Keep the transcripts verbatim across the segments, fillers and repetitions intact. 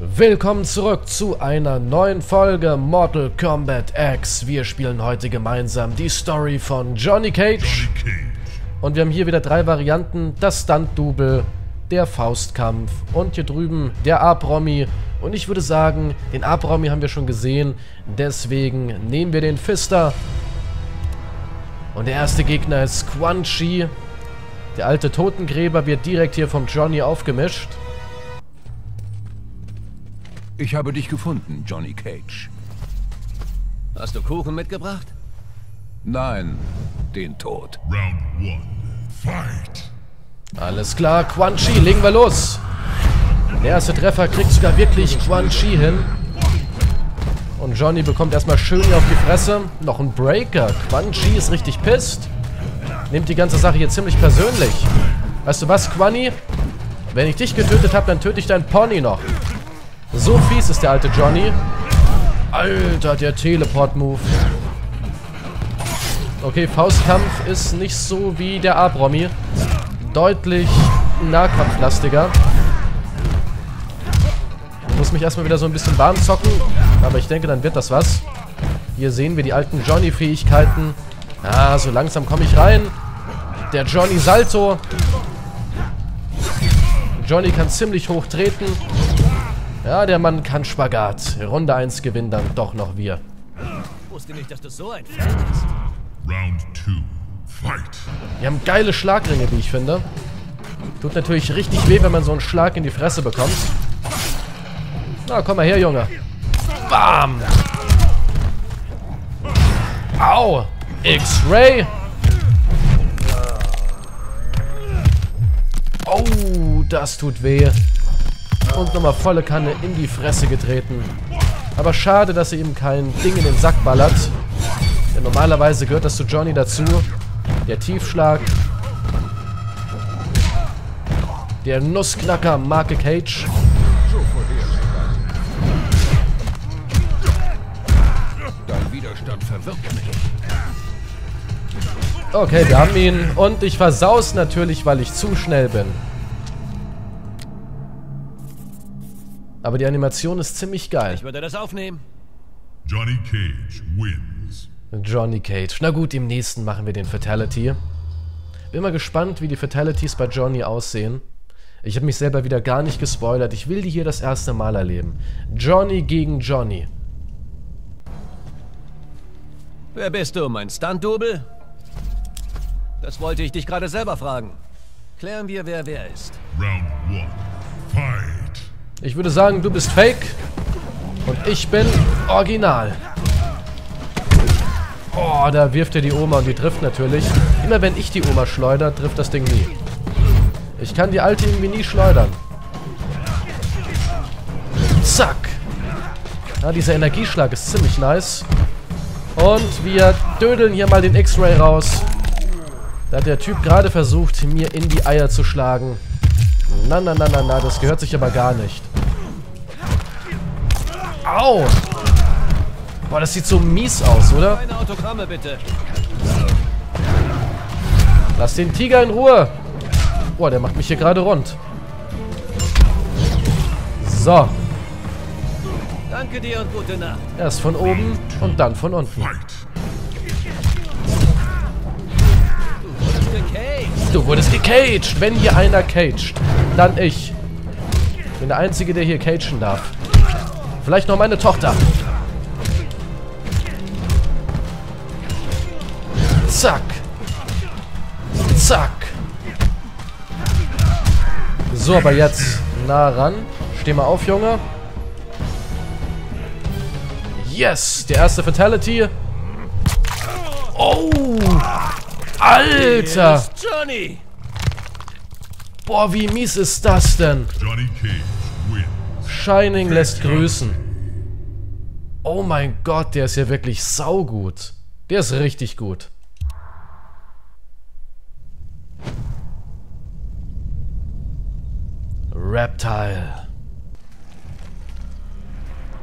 Willkommen zurück zu einer neuen Folge Mortal Kombat X. Wir spielen heute gemeinsam die Story von Johnny Cage. Johnny Cage. Und wir haben hier wieder drei Varianten. Das Stunt-Double, der Faustkampf und hier drüben der A-Promi. Und ich würde sagen, den A-Promi haben wir schon gesehen. Deswegen nehmen wir den Fister. Und der erste Gegner ist Quan Chi. Der alte Totengräber wird direkt hier vom Johnny aufgemischt. Ich habe dich gefunden, Johnny Cage. Hast du Kuchen mitgebracht? Nein, den Tod. Round one, fight. Alles klar, Quan Chi, legen wir los. Der erste Treffer kriegt sogar wirklich Quan Chi hin. Und Johnny bekommt erstmal schön hier auf die Fresse. Noch ein Breaker. Quan Chi ist richtig pisst. Nimmt die ganze Sache hier ziemlich persönlich. Weißt du was, Quan Chi? Wenn ich dich getötet habe, dann töte ich deinen Pony noch. So fies ist der alte Johnny. Alter, der Teleport-Move. Okay, Faustkampf ist nicht so wie der A-Promi. Deutlich nahkampflastiger. Ich muss mich erstmal wieder so ein bisschen warm zocken. Aber ich denke, dann wird das was. Hier sehen wir die alten Johnny-Fähigkeiten. Ah, so langsam komme ich rein. Der Johnny-Salto. Johnny kann ziemlich hoch treten. Ja, der Mann kann Spagat. Runde eins gewinnen dann doch noch wir. Ich wusste nicht, dass das so ein Feld ist. Round two, fight. Wir haben geile Schlagringe, wie ich finde. Tut natürlich richtig weh, wenn man so einen Schlag in die Fresse bekommt. Na, komm mal her, Junge. Bam! Au! X-Ray! Oh, das tut weh. Und nochmal volle Kanne in die Fresse getreten. Aber schade, dass er eben kein Ding in den Sack ballert. Denn normalerweise gehört das zu Johnny dazu. Der Tiefschlag. Der Nussknacker Marke Cage. Dein Widerstand verwirrt mich. Okay, wir haben ihn. Und ich versaus natürlich, weil ich zu schnell bin. Aber die Animation ist ziemlich geil. Ich würde das aufnehmen. Johnny Cage wins. Johnny Cage. Na gut, im nächsten machen wir den Fatality. Bin mal gespannt, wie die Fatalities bei Johnny aussehen. Ich habe mich selber wieder gar nicht gespoilert. Ich will die hier das erste Mal erleben. Johnny gegen Johnny. Wer bist du, mein Stunt-Double? Das wollte ich dich gerade selber fragen. Klären wir, wer wer ist. Round one. Fight. Ich würde sagen, du bist Fake und ich bin Original. Oh, da wirft er die Oma und die trifft natürlich. Immer wenn ich die Oma schleudere, trifft das Ding nie. Ich kann die alte irgendwie nie schleudern. Zack. Ja, dieser Energieschlag ist ziemlich nice. Und wir dödeln hier mal den X-Ray raus. Da hat der Typ gerade versucht, mir in die Eier zu schlagen. Na, na, na, na, na, das gehört sich aber gar nicht. Au! Boah, das sieht so mies aus, oder? Meine Autogramme, bitte. Lass den Tiger in Ruhe. Boah, der macht mich hier gerade rund. So. Danke dir und gute Nacht. Erst von oben und dann von unten. Du wurdest gecaged. Du wurdest gecaged, wenn hier einer caged. Dann ich. Ich bin der Einzige, der hier cagen darf. Vielleicht noch meine Tochter. Zack. Zack. So, aber jetzt nah ran. Steh mal auf, Junge. Yes, der erste Fatality. Oh. Alter. Hier ist Johnny. Boah, wie mies ist das denn? Johnny Cage wins. Shining lässt grüßen. Oh mein Gott, der ist ja wirklich saugut. Der ist richtig gut. Reptile.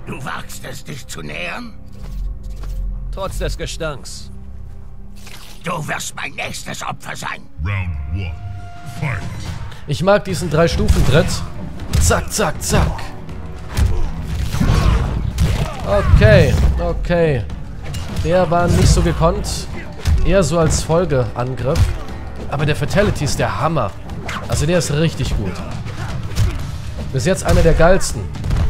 Du wagst es, dich zu nähern? Trotz des Gestanks. Du wirst mein nächstes Opfer sein. Round one. Fight. Ich mag diesen drei Stufen Tritt. Zack, zack, zack. Okay, okay. Der war nicht so gekonnt. Eher so als Folgeangriff. Aber der Fatality ist der Hammer. Also der ist richtig gut. Bis jetzt einer der geilsten.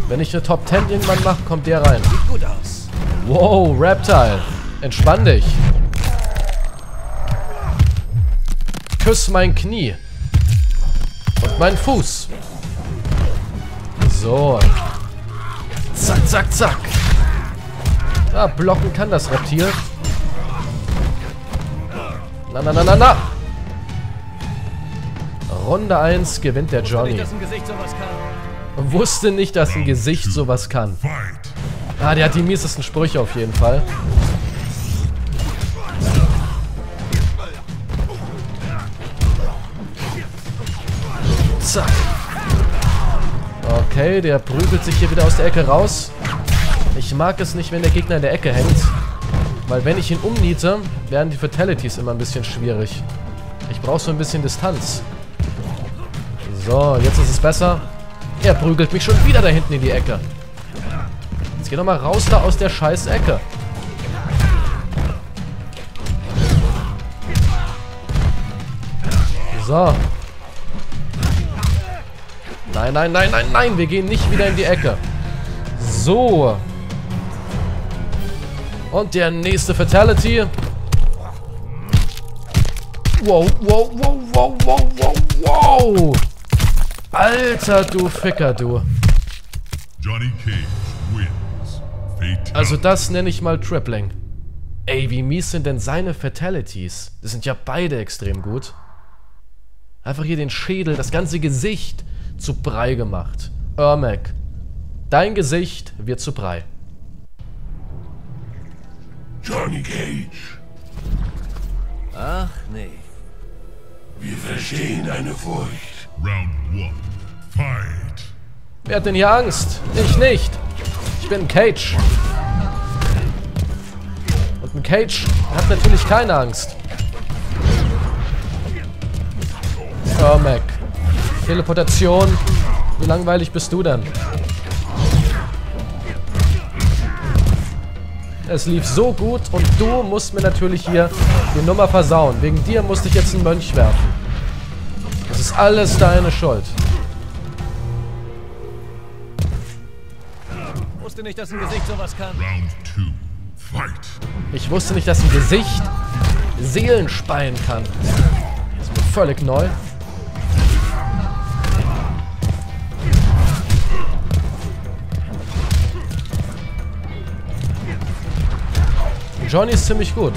Wenn ich eine Top zehn irgendwann mache, kommt der rein. Sieht gut aus. Wow, Reptile. Entspann dich. Küss mein Knie. Und mein Fuß. So. Zack, zack, zack. Ah, blocken kann das Reptil. Na, na, na, na, na. Runde eins gewinnt der Johnny. Wusste nicht, dass ein Gesicht sowas kann. Ah, der hat die miesesten Sprüche auf jeden Fall. Zack. Okay, der prügelt sich hier wieder aus der Ecke raus. Ich mag es nicht, wenn der Gegner in der Ecke hängt. Weil wenn ich ihn umniete, werden die Fatalities immer ein bisschen schwierig. Ich brauche so ein bisschen Distanz. So, jetzt ist es besser. Er prügelt mich schon wieder da hinten in die Ecke. Jetzt geh doch mal raus da aus der scheiß Ecke. So. Nein, nein, nein, nein, nein. Wir gehen nicht wieder in die Ecke. So. Und der nächste Fatality. Wow, wow, wow, wow, wow, wow, wow. Alter, du Ficker, du. Johnny Cage wins. Fatality. Also das nenne ich mal Tripling. Ey, wie mies sind denn seine Fatalities? Das sind ja beide extrem gut. Einfach hier den Schädel, das ganze Gesicht zu Brei gemacht. Ermec, dein Gesicht wird zu Brei. Johnny Cage. Ach nee. Wir verstehen deine Furcht. Round eins. Fight. Wer hat denn hier Angst? Ich nicht. Ich bin Cage. Und ein Cage hat natürlich keine Angst. Ermec. Teleportation. Wie langweilig bist du denn? Es lief so gut und du musst mir natürlich hier die Nummer versauen. Wegen dir musste ich jetzt einen Mönch werfen. Das ist alles deine Schuld. Ich wusste nicht, dass ein Gesicht sowas kann. Ich wusste nicht, dass ein Gesicht Seelen speien kann. Das ist mir völlig neu. Johnny ist ziemlich gut.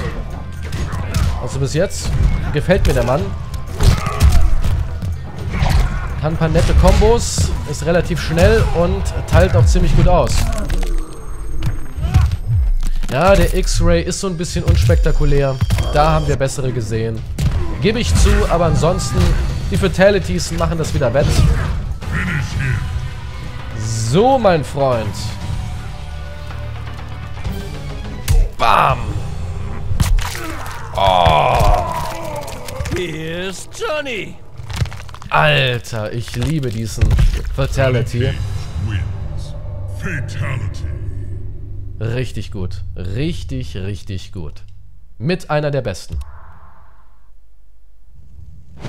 Also bis jetzt gefällt mir der Mann. Kann ein paar nette Kombos, ist relativ schnell und teilt auch ziemlich gut aus. Ja, der X-Ray ist so ein bisschen unspektakulär. Da haben wir bessere gesehen. Gebe ich zu, aber ansonsten, die Fatalities machen das wieder wett. So, mein Freund. Bam! Oh. Hier ist Johnny! Alter, ich liebe diesen Fatality. Fatality. Richtig gut. Richtig, richtig gut. Mit einer der besten.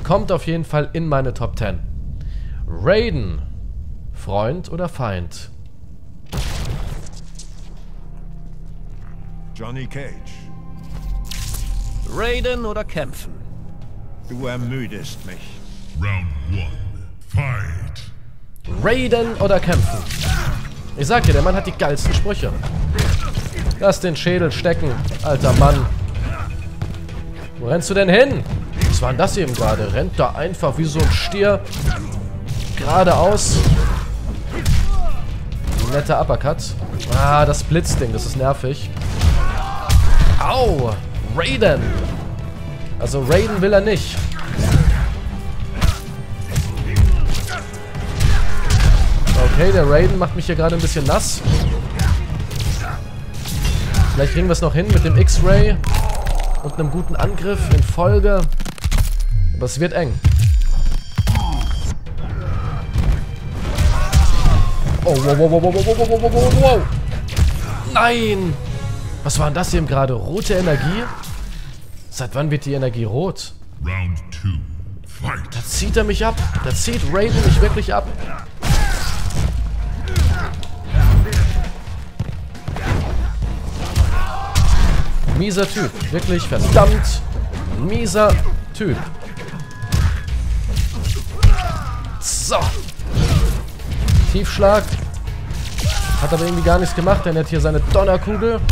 Kommt auf jeden Fall in meine Top zehn. Raiden. Freund oder Feind? Johnny Cage. Raiden oder kämpfen? Du ermüdest mich. Round eins. Fight. Raiden oder kämpfen? Ich sag dir, der Mann hat die geilsten Sprüche. Lass den Schädel stecken, alter Mann. Wo rennst du denn hin? Was war denn das eben gerade? Rennt da einfach wie so ein Stier. Geradeaus. Netter Uppercut. Ah, das Blitzding, das ist nervig. Au! Raiden! Also Raiden will er nicht. Okay, der Raiden macht mich hier gerade ein bisschen nass. Vielleicht kriegen wir es noch hin mit dem X-Ray und einem guten Angriff in Folge. Aber es wird eng. Oh, wow, wow, wow, wow, wow, wow, wow, wow, wow, wow. Nein! Was war denn das hier gerade? Rote Energie? Seit wann wird die Energie rot? Da zieht er mich ab. Da zieht Raiden mich wirklich ab. Mieser Typ. Wirklich verdammt mieser Typ. So. Tiefschlag. Hat aber irgendwie gar nichts gemacht, denn er hat hier seine Donnerkugel. Bin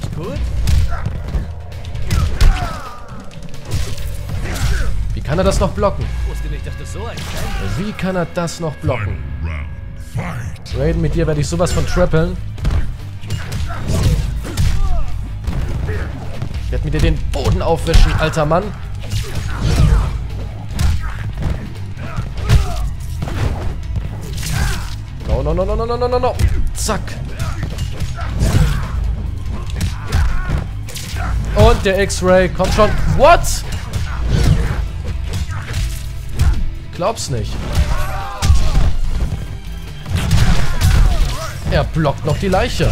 ich gut? Wie kann er das noch blocken? Wie kann er das noch blocken? Raiden, mit dir werde ich sowas von trappeln. Ich werde mit dir den Boden aufwischen, alter Mann. No, no, no, no, no, no, no, no. Zack. Und der X-Ray kommt schon. What? Glaub's nicht. Er blockt noch die Leiche.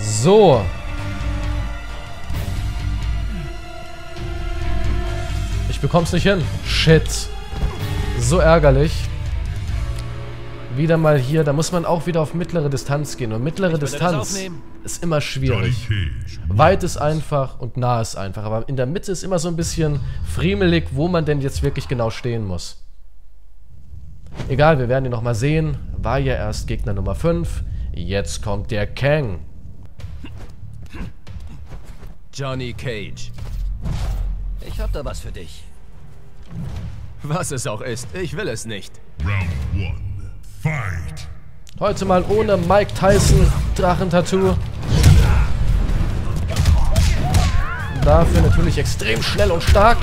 So. Ich bekomm's nicht hin. Shit. So ärgerlich. Wieder mal hier. Da muss man auch wieder auf mittlere Distanz gehen. Und mittlere Distanz ist immer schwierig. Weit ist einfach und nah ist einfach. Aber in der Mitte ist immer so ein bisschen friemelig, wo man denn jetzt wirklich genau stehen muss. Egal, wir werden ihn nochmal sehen. War ja erst Gegner Nummer fünf. Jetzt kommt der Kang. Johnny Cage. Ich hab da was für dich. Was es auch ist, ich will es nicht. Round eins, fight! Heute mal ohne Mike Tyson Drachentattoo. Dafür natürlich extrem schnell und stark.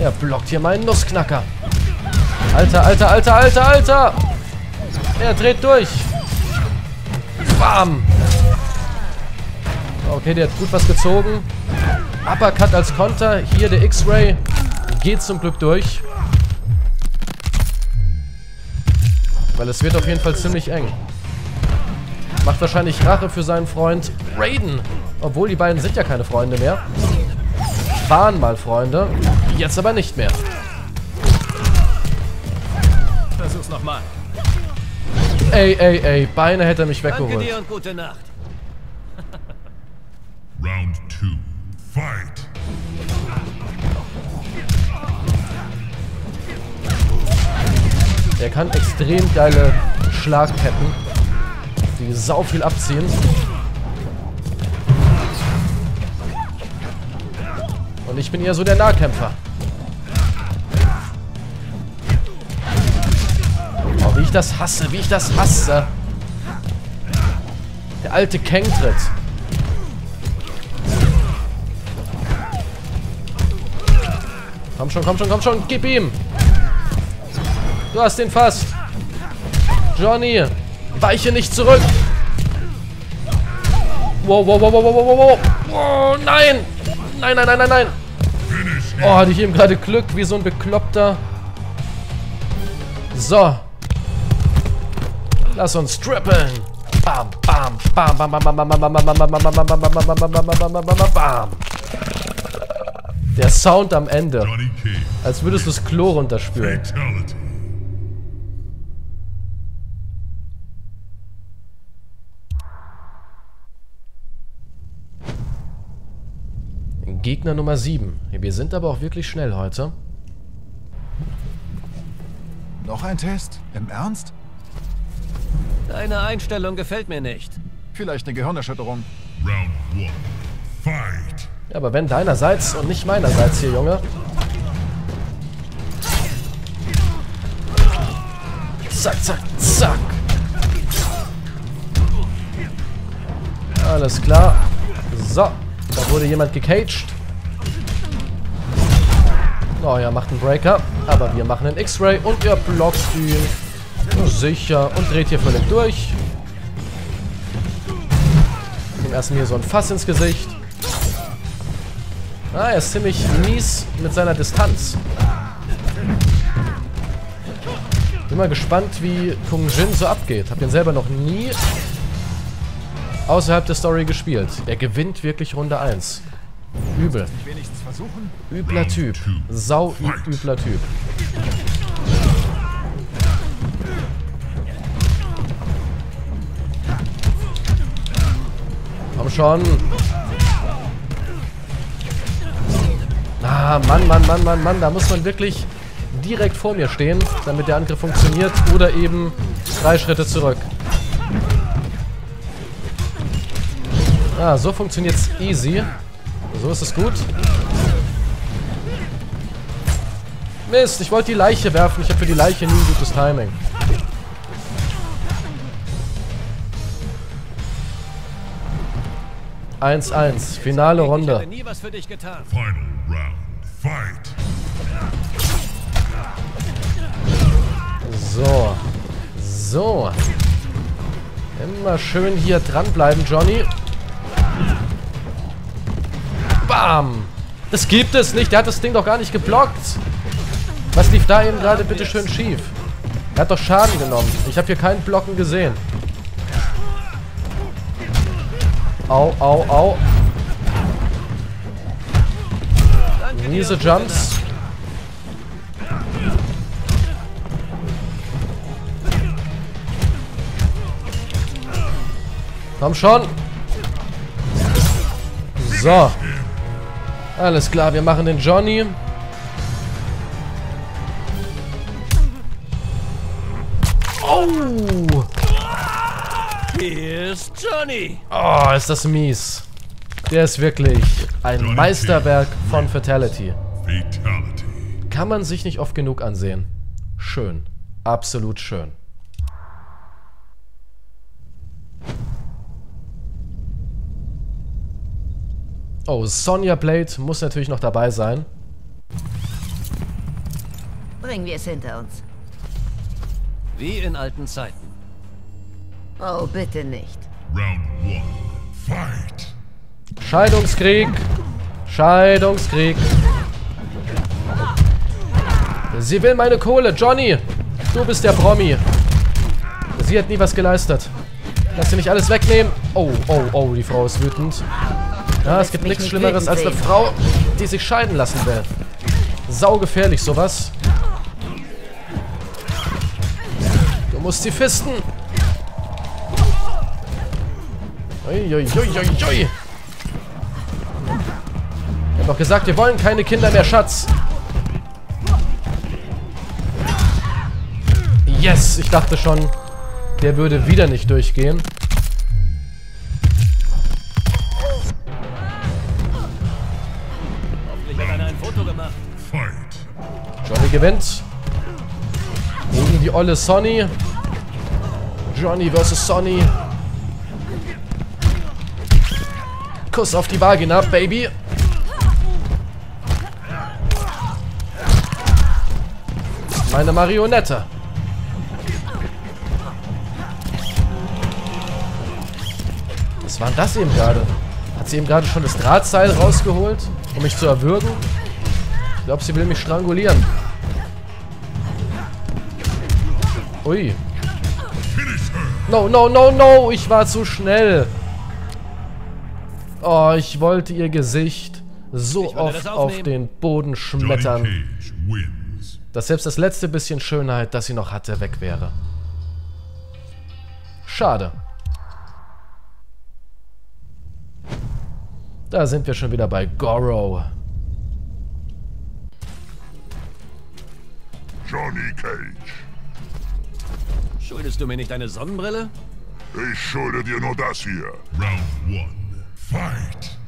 Er blockt hier meinen Nussknacker. Alter, alter, alter, alter, alter! Er dreht durch. Bam! Okay, der hat gut was gezogen. Uppercut als Konter. Hier der X-Ray. Geht zum Glück durch. Weil es wird auf jeden Fall ziemlich eng. Macht wahrscheinlich Rache für seinen Freund Raiden. Obwohl die beiden sind ja keine Freunde mehr. Waren mal Freunde. Jetzt aber nicht mehr. Versuch's nochmal. Ey, ey, ey. Beinahe hätte er mich weggeholt. Danke dir und gute Nacht. Round two, fight! Er kann extrem geile Schlagketten, die sau viel abziehen. Und ich bin eher so der Nahkämpfer. Oh, wie ich das hasse, wie ich das hasse. Der alte Kang tritt. Komm schon, komm schon, komm schon. Gib ihm. Du hast den fast. Johnny, weiche nicht zurück. Wow, wow, wow, wow, wow, wow, wow. Oh, nein. Nein, nein, nein, nein, nein. Oh, hatte ich eben gerade Glück, wie so ein Bekloppter. So. Lass uns trippeln. Bam, bam, bam, bam, bam, bam, bam, bam, bam, bam, bam, bam, bam, bam, bam, bam, bam, bam, bam, bam. Der Sound am Ende. Als würdest du das Klo runterspülen. Gegner Nummer sieben. Wir sind aber auch wirklich schnell heute. Noch ein Test? Im Ernst? Deine Einstellung gefällt mir nicht. Vielleicht eine Gehirnerschütterung. Round one. Fight! Ja, aber wenn deinerseits und nicht meinerseits hier, Junge. Zack, zack, zack. Alles klar. So, da wurde jemand gecaged. Oh ja, macht einen Breaker. Aber wir machen einen X-Ray und er blockt ihn. Sicher. Und dreht hier völlig durch. Dem ersten hier so ein Fass ins Gesicht. Ah, er ist ziemlich mies mit seiner Distanz. bin mal gespannt, wie Kung Jin so abgeht. Hab den selber noch nie außerhalb der Story gespielt. Er gewinnt wirklich Runde eins. Übel. Übler Typ. Sau übler Typ. Komm schon. Ah, Mann, Mann, Mann, Mann, Mann. Da muss man wirklich direkt vor mir stehen, damit der Angriff funktioniert. Oder eben drei Schritte zurück. Ah, so funktioniert's easy. So ist es gut. Mist, ich wollte die Leiche werfen. Ich habe für die Leiche nie ein gutes Timing. eins eins. Finale Runde. Ich hätte nie was für dich getan. Final round. Fight. So. So. Immer schön hier dranbleiben, Johnny. Bam! Das gibt es nicht. Der hat das Ding doch gar nicht geblockt. Was lief da eben gerade bitte schön schief? Er hat doch Schaden genommen. Ich habe hier keinen Blocken gesehen. Au, au, au. Miese Jumps. Komm schon. So. Alles klar, wir machen den Johnny. Oh! Hier ist Johnny. Oh, ist das mies. Der ist wirklich ein Meisterwerk von Fatality. Kann man sich nicht oft genug ansehen. Schön. Absolut schön. Oh, Sonya Blade muss natürlich noch dabei sein. Bringen wir es hinter uns. Wie in alten Zeiten. Oh, bitte nicht. Round one, fight. Scheidungskrieg. Scheidungskrieg. Sie will meine Kohle, Johnny. Du bist der Promi. Sie hat nie was geleistet. Lass sie nicht alles wegnehmen. Oh, oh, oh, die Frau ist wütend. Ja, es gibt nichts Schlimmeres als eine Frau, die sich scheiden lassen will. Saugefährlich, sowas. Du musst sie fisten. Uiuiuiui. Ich hab doch gesagt, wir wollen keine Kinder mehr, Schatz. Yes, ich dachte schon, der würde wieder nicht durchgehen. Johnny gewinnt. Gegen die olle Sonny. Johnny versus Sonny. Kuss auf die Vagina, Baby. Meine Marionette. Was war denn das eben gerade? Hat sie eben gerade schon das Drahtseil rausgeholt, um mich zu erwürgen? Ich glaube, sie will mich strangulieren. Ui. No, no, no, no. Ich war zu schnell. Oh, ich wollte ihr Gesicht so oft auf den Boden schmettern, dass selbst das letzte bisschen Schönheit, das sie noch hatte, weg wäre. Schade. Da sind wir schon wieder bei Goro. Johnny Cage. Schuldest du mir nicht deine Sonnenbrille? Ich schulde dir nur das hier. Round one, fight.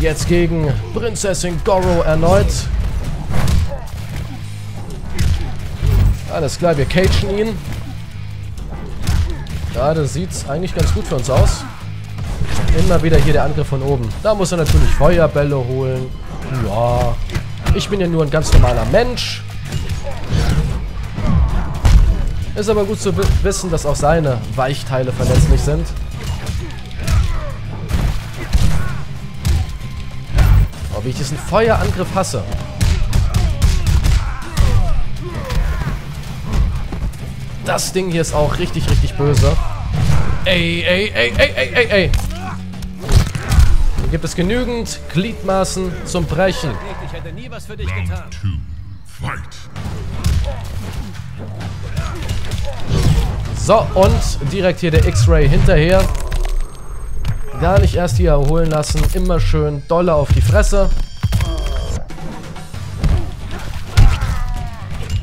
Jetzt gegen Prinzessin Goro erneut. Alles klar, wir cagen ihn. Gerade sieht's eigentlich ganz gut für uns aus. Immer wieder hier der Angriff von oben. Da muss er natürlich Feuerbälle holen. Ja. Ich bin ja nur ein ganz normaler Mensch. Ist aber gut zu wissen, dass auch seine Weichteile verletzlich sind. Oh, wie ich diesen Feuerangriff hasse. das Ding hier ist auch richtig, richtig böse. Ey, ey, ey, ey, ey, ey, ey. Hier gibt es genügend Gliedmaßen zum Brechen. Ich hätte nie was für dich getan. So, und direkt hier der X-Ray hinterher. Gar nicht erst hier erholen lassen. Immer schön dolle auf die Fresse.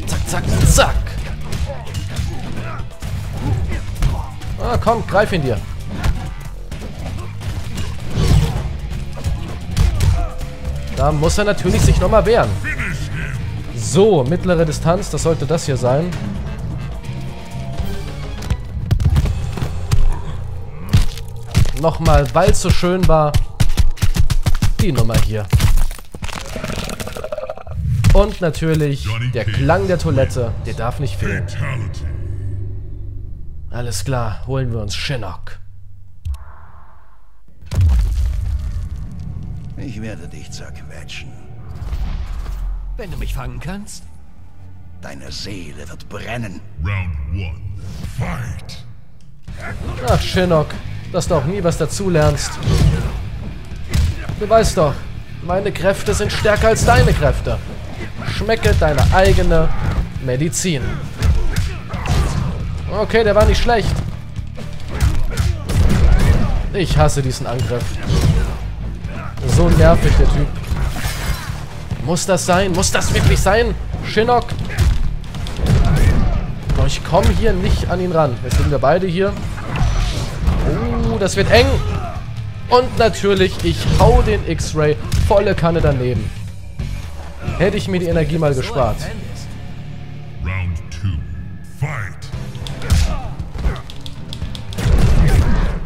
Zack, zack, zack. Ah, komm, greif ihn dir. Da muss er natürlich sich nochmal wehren. So, mittlere Distanz, das sollte das hier sein. Nochmal, weil es so schön war, die Nummer hier. Und natürlich der Klang der Toilette, der darf nicht fehlen. Alles klar, holen wir uns Shinnok. Ich werde dich zerquetschen. Wenn du mich fangen kannst. Deine Seele wird brennen. Round eins, fight. Ach, Shinnok, dass du auch nie was dazulernst. Du weißt doch, meine Kräfte sind stärker als deine Kräfte. Schmecke deine eigene Medizin. Okay, der war nicht schlecht. Ich hasse diesen Angriff. So nervig, der Typ. Muss das sein? Muss das wirklich sein? Shinnok. Doch ich komme hier nicht an ihn ran. Jetzt liegen wir beide hier. Oh, das wird eng. Und natürlich, ich hau den X-Ray volle Kanne daneben. Hätte ich mir die Energie mal gespart.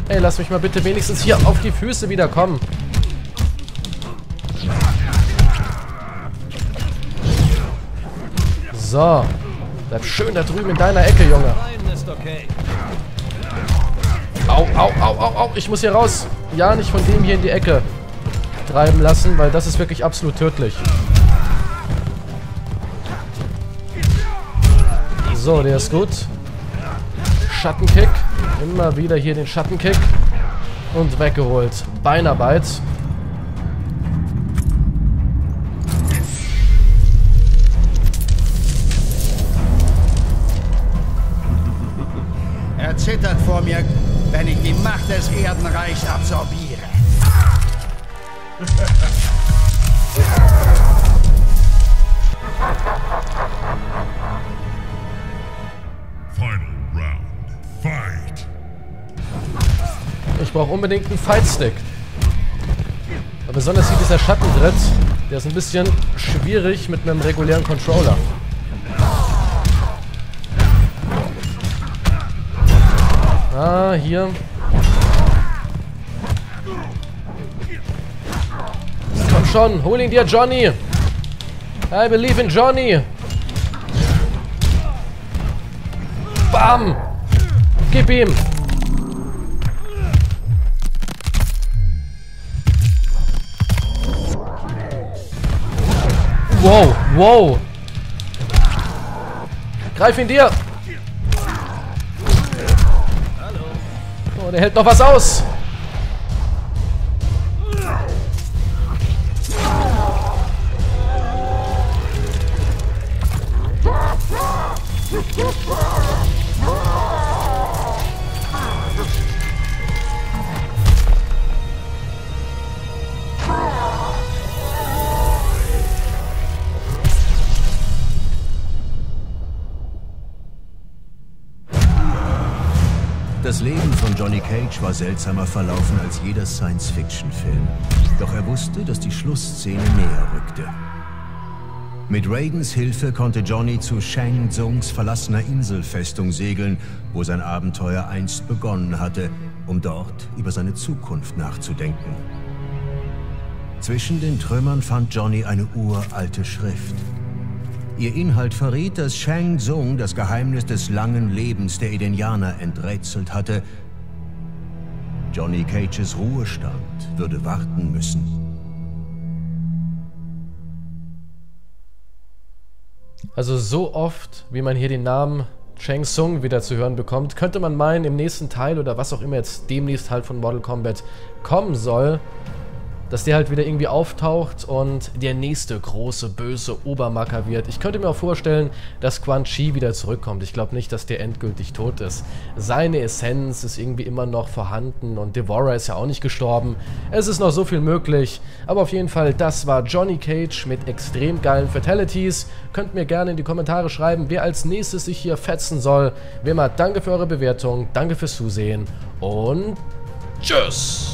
Ey, lass mich mal bitte wenigstens hier auf die Füße wieder kommen. So. Bleib schön da drüben in deiner Ecke, Junge. Au, au, au, au, au. Ich muss hier raus. Ja, nicht von dem hier in die Ecke treiben lassen, weil das ist wirklich absolut tödlich. So, der ist gut. Schattenkick. Immer wieder hier den Schattenkick. Und weggeholt. Beinarbeit. Er zittert vor mir, wenn ich die Macht des Erdenreichs absorbiere. Ich brauche unbedingt einen Fightstick. Aber besonders hier dieser Schattentritt, der ist ein bisschen schwierig mit einem regulären Controller. Ah, hier. Komm schon, hol ihn dir, Johnny. I believe in Johnny. Bam. Gib ihm. Wow, wow. Greif ihn dir. Oh, der hält noch was aus. Das Leben von Johnny Cage war seltsamer verlaufen als jeder Science-Fiction-Film. Doch er wusste, dass die Schlussszene näher rückte. Mit Raidens Hilfe konnte Johnny zu Shang Tsungs verlassener Inselfestung segeln, wo sein Abenteuer einst begonnen hatte, um dort über seine Zukunft nachzudenken. Zwischen den Trümmern fand Johnny eine uralte Schrift. Ihr Inhalt verriet, dass Shang Tsung das Geheimnis des langen Lebens der Edenianer enträtselt hatte. Johnny Cages Ruhestand würde warten müssen. Also so oft, wie man hier den Namen Shang Tsung wieder zu hören bekommt, könnte man meinen, im nächsten Teil oder was auch immer jetzt demnächst halt von Mortal Kombat kommen soll, dass der halt wieder irgendwie auftaucht und der nächste große, böse Obermacker wird. Ich könnte mir auch vorstellen, dass Quan Chi wieder zurückkommt. Ich glaube nicht, dass der endgültig tot ist. Seine Essenz ist irgendwie immer noch vorhanden und Devorah ist ja auch nicht gestorben. Es ist noch so viel möglich. Aber auf jeden Fall, das war Johnny Cage mit extrem geilen Fatalities. Könnt mir gerne in die Kommentare schreiben, wer als nächstes sich hier fetzen soll. Wie immer, danke für eure Bewertung, danke fürs Zusehen und tschüss!